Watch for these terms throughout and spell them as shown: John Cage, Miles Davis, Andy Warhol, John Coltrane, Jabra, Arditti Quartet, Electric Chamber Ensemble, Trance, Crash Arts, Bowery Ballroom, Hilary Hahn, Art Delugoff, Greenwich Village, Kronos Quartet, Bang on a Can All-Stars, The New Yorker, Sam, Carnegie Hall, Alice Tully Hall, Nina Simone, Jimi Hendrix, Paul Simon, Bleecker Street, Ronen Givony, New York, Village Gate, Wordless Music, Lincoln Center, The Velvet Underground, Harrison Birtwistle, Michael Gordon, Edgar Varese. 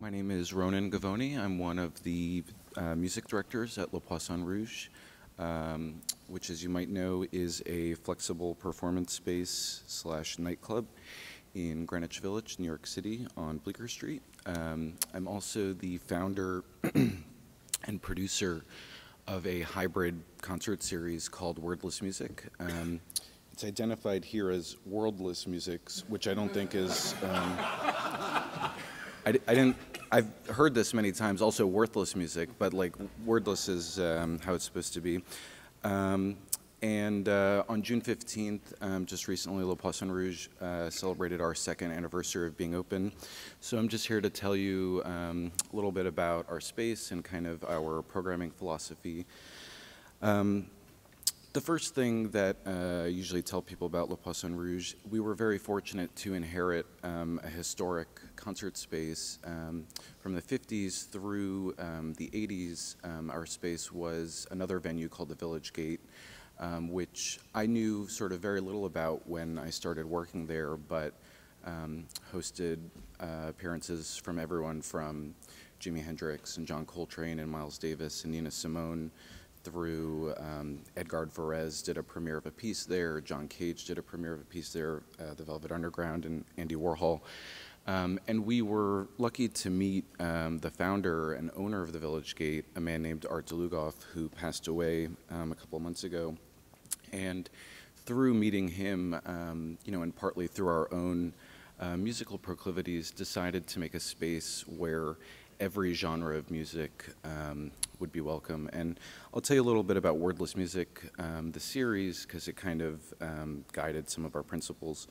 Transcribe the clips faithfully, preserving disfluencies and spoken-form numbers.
My name is Ronen Givony. I'm one of the uh, music directors at Le Poisson Rouge, um, which, as you might know, is a flexible performance space slash nightclub in Greenwich Village, New York City, on Bleecker Street. Um, I'm also the founder and producer of a hybrid concert series called Wordless Music. Um, it's identified here as Wordless Music, which I don't think is, um, I, I didn't, I've heard this many times, also worthless music, but like wordless is um, how it's supposed to be. Um, And uh, on June fifteenth, um, just recently, Le Poisson Rouge uh, celebrated our second anniversary of being open. So I'm just here to tell you um, a little bit about our space and kind of our programming philosophy. Um, the first thing that uh, I usually tell people about Le Poisson Rouge, we were very fortunate to inherit um, a historic concert space. Um, from the fifties through um, the eighties, um, our space was another venue called the Village Gate. Um, which I knew sort of very little about when I started working there, but um, hosted uh, appearances from everyone from Jimi Hendrix and John Coltrane and Miles Davis and Nina Simone through um, Edgar Varese did a premiere of a piece there, John Cage did a premiere of a piece there, uh, The Velvet Underground and Andy Warhol. Um, and we were lucky to meet um, the founder and owner of the Village Gate, a man named Art Delugoff, who passed away um, a couple of months ago. And through meeting him, um, you know, and partly through our own uh, musical proclivities, decided to make a space where every genre of music um, would be welcome. And I'll tell you a little bit about Wordless Music, um, the series, because it kind of um, guided some of our principles.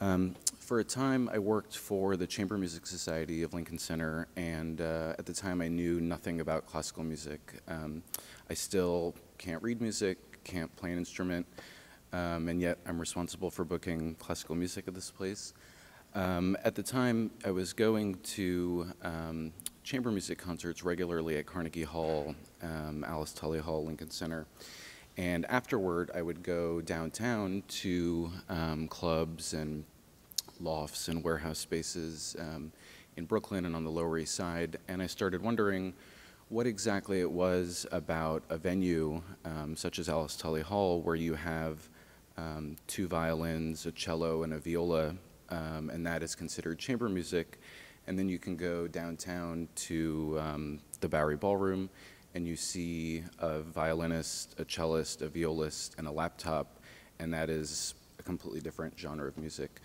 Um, for a time, I worked for the Chamber Music Society of Lincoln Center, and uh, at the time, I knew nothing about classical music. Um, I still can't read music, can't play an instrument, um, and yet I'm responsible for booking classical music at this place. Um, at the time, I was going to um, chamber music concerts regularly at Carnegie Hall, um, Alice Tully Hall, Lincoln Center, and afterward I would go downtown to um, clubs and lofts and warehouse spaces um, in Brooklyn and on the Lower East Side, and I started wondering what exactly it was about a venue um, such as Alice Tully Hall, where you have um, two violins, a cello, and a viola, um, and that is considered chamber music. And then you can go downtown to um, the Bowery Ballroom, and you see a violinist, a cellist, a violist, and a laptop, and that is a completely different genre of music.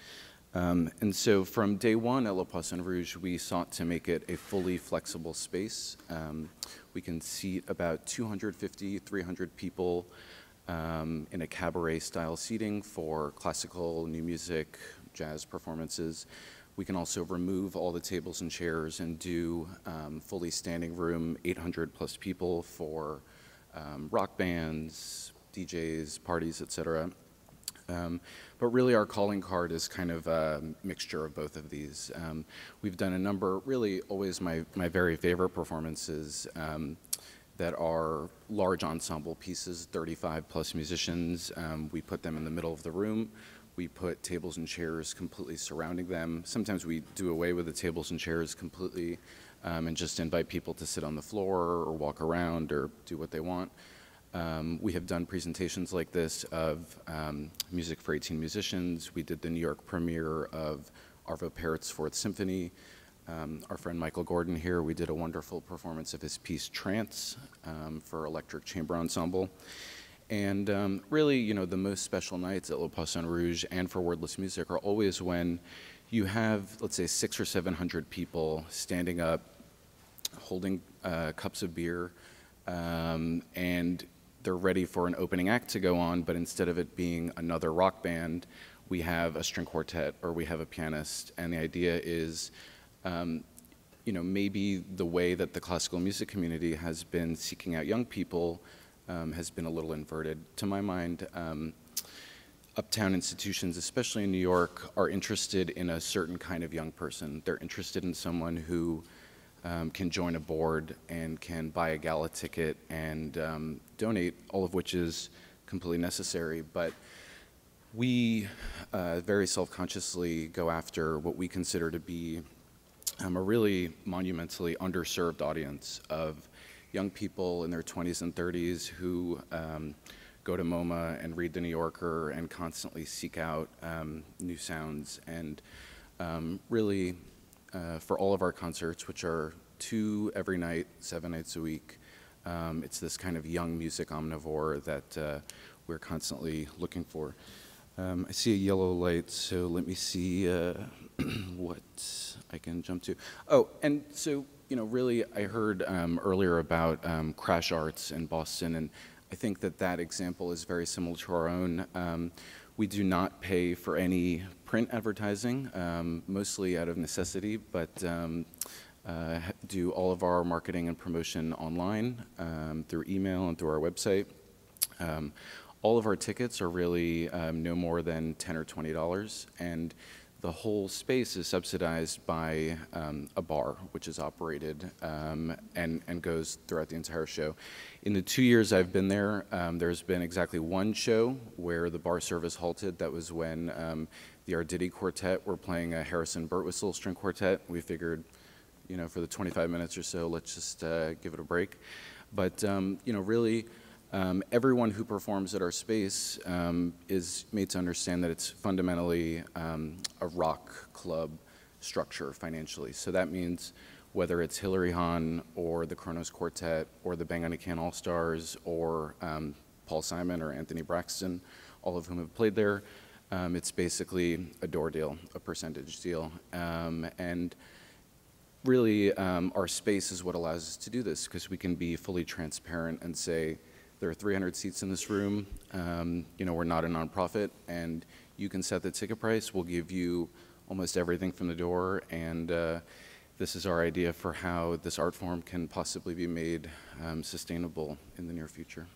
Um, and so from day one at Le Poisson Rouge, we sought to make it a fully flexible space. Um, we can seat about two hundred fifty, three hundred people um, in a cabaret-style seating for classical, new music, jazz performances. We can also remove all the tables and chairs and do um, fully standing room, eight hundred plus people for um, rock bands, D Js, parties, et cetera. Um, but really our calling card is kind of a mixture of both of these. Um, we've done a number, really always my, my very favorite performances um, that are large ensemble pieces, thirty-five plus musicians. Um, we put them in the middle of the room. We put tables and chairs completely surrounding them. Sometimes we do away with the tables and chairs completely um, and just invite people to sit on the floor or walk around or do what they want. Um, we have done presentations like this of um, music for eighteen musicians. We did the New York premiere of Arvo Pärt's Fourth Symphony. Um, our friend Michael Gordon here, we did a wonderful performance of his piece Trance um, for Electric Chamber Ensemble. And um, really, you know, the most special nights at Le Poisson Rouge and for Wordless Music are always when you have, let's say, six or seven hundred people standing up, holding uh, cups of beer, um, and they're ready for an opening act to go on, but instead of it being another rock band, we have a string quartet or we have a pianist. And the idea is, um, you know, maybe the way that the classical music community has been seeking out young people um, has been a little inverted. To my mind, um, uptown institutions, especially in New York, are interested in a certain kind of young person. They're interested in someone who Um, can join a board and can buy a gala ticket and um, donate, all of which is completely necessary. But we uh, very self-consciously go after what we consider to be um, a really monumentally underserved audience of young people in their twenties and thirties who um, go to MoMA and read The New Yorker and constantly seek out um, new sounds. And um, really, uh, for all of our concerts, which are two every night, seven nights a week, um, it's this kind of young music omnivore that uh, we're constantly looking for. Um, I see a yellow light, so let me see uh, what I can jump to. Oh, and so, you know, really, I heard um, earlier about um, Crash Arts in Boston, and I think that that example is very similar to our own. Um, we do not pay for any print advertising, um, mostly out of necessity, but um, uh, do all of our marketing and promotion online, um, through email and through our website. Um, all of our tickets are really um, no more than ten or twenty dollars, and the whole space is subsidized by um, a bar, which is operated um, and, and goes throughout the entire show. In the two years I've been there, um, there's been exactly one show where the bar service halted. That was when um, the Arditti Quartet were playing a Harrison Birtwistle string quartet. We figured, you know, for the twenty-five minutes or so, let's just uh, give it a break. But, um, you know, really, Um, everyone who performs at our space um, is made to understand that it's fundamentally um, a rock club structure financially. So that means whether it's Hilary Hahn or the Kronos Quartet or the Bang on a Can All-Stars or um, Paul Simon or Anthony Braxton, all of whom have played there, um, it's basically a door deal, a percentage deal. Um, and really, um, our space is what allows us to do this, because we can be fully transparent and say, there are three hundred seats in this room. Um, you know, we're not a nonprofit, and you can set the ticket price. We'll give you almost everything from the door, and uh, this is our idea for how this art form can possibly be made um, sustainable in the near future.